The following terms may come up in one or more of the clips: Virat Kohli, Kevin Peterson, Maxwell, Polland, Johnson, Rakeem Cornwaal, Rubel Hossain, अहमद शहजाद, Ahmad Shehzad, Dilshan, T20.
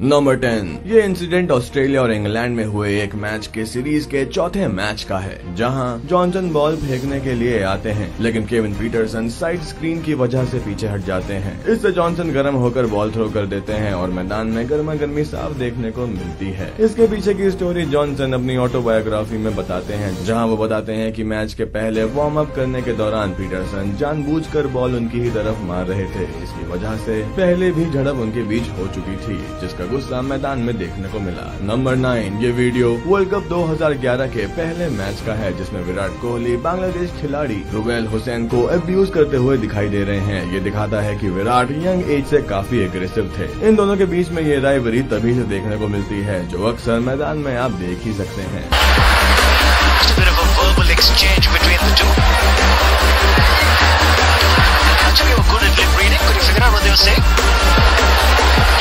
Number 10, ये incident Australia और England में हुए एक मैच के सीरीज के चौथे मैच का है, जहां जॉनसन बॉल फेंकने के लिए आते हैं लेकिन केविन पीटरसन साइड स्क्रीन की वजह से पीछे हट जाते हैं। इससे जॉनसन गर्म होकर बॉल थ्रो कर देते हैं और मैदान में गर्मा गर्मी साफ देखने को मिलती है। इसके पीछे की स्टोरी जॉनसन अपनी ऑटोबायोग्राफी में बताते हैं, जहाँ वो बताते हैं की मैच के पहले वार्म अप करने के दौरान पीटरसन जानबूझकर बॉल उनकी ही तरफ मार रहे थे। इसकी वजह से पहले भी झड़प उनके बीच हो चुकी थी, जिसका गुस्सा मैदान में देखने को मिला। नंबर 9, ये वीडियो वर्ल्ड कप 2011 के पहले मैच का है, जिसमें विराट कोहली बांग्लादेश खिलाड़ी रुबेल हुसैन को एब्यूज करते हुए दिखाई दे रहे हैं। ये दिखाता है कि विराट यंग एज से काफी एग्रेसिव थे। इन दोनों के बीच में ये राइवरी तभी से देखने को मिलती है जो अक्सर मैदान में आप देख ही सकते हैं।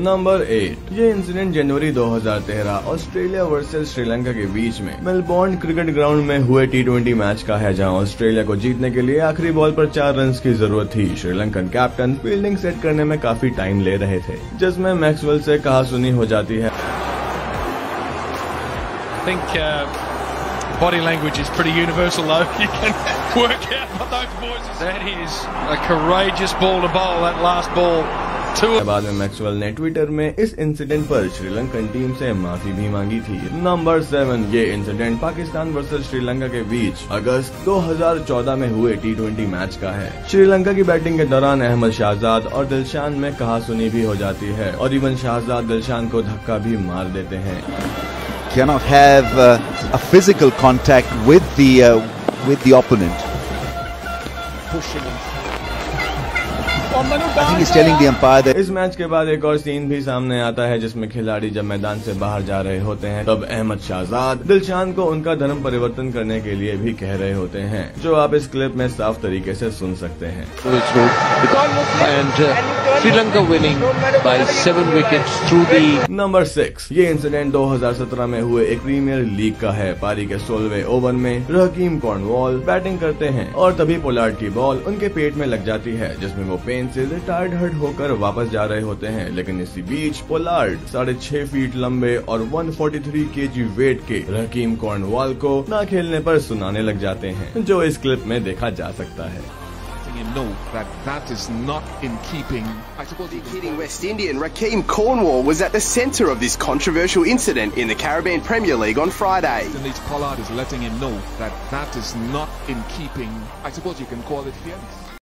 नंबर 8, ये इंसिडेंट जनवरी 2013 ऑस्ट्रेलिया वर्सेस श्रीलंका के बीच में मेलबोर्न क्रिकेट ग्राउंड में हुए T20 मैच का है, जहां ऑस्ट्रेलिया को जीतने के लिए आखिरी बॉल पर 4 रन की जरूरत थी। श्रीलंकन कैप्टन फील्डिंग सेट करने में काफी टाइम ले रहे थे, जिसमें मैक्सवेल से कहा सुनी हो जाती है। Body language is pretty universal though, you can work out what those boys are saying. That is a courageous ball to bowl, that last ball. बाद में मैक्सवेल ने ट्विटर में इस इंसिडेंट पर श्रीलंकन टीम से माफी भी मांगी थी। नंबर 7, ये इंसिडेंट पाकिस्तान वर्सेस श्रीलंका के बीच अगस्त 2014 में हुए T20 मैच का है। श्रीलंका की बैटिंग के दौरान अहमद शहजाद और दिलशान में कहासुनी भी हो जाती है और इवन शहजाद दिलशान को धक्का भी मार देते हैं। Cannot have a physical contact with the opponent. Pushing him. इस मैच के बाद एक और सीन भी सामने आता है, जिसमें खिलाड़ी जब मैदान से बाहर जा रहे होते हैं तब अहमद शहजाद दिलशान को उनका धर्म परिवर्तन करने के लिए भी कह रहे होते हैं, जो आप इस क्लिप में साफ तरीके से सुन सकते हैं। Sri Lanka winning by 7 wickets through दी। नंबर 6, ये इंसिडेंट 2017 में हुए एक प्रीमियर लीग का है। पारी के 16वें ओवर में रकीम कॉर्नवाल बैटिंग करते हैं और तभी पोलार्ड की बॉल उनके पेट में लग जाती है, जिसमें वो पेन से रिटायर्ड हर्ट होकर वापस जा रहे होते हैं। लेकिन इसी बीच पोलार्ड 6.5 फीट लंबे और 143 kg वेट के रकीम कॉर्नवाल को ना खेलने पर सुनाने लग जाते हैं, जो इस क्लिप में देखा जा सकता है। No, that is not in keeping. I suppose the leading West Indian Rakeem Cornwaal was at the centre of this controversial incident in the Caribbean Premier League on Friday. And Pollard is letting him know that is not in keeping. I suppose you can call it fairness.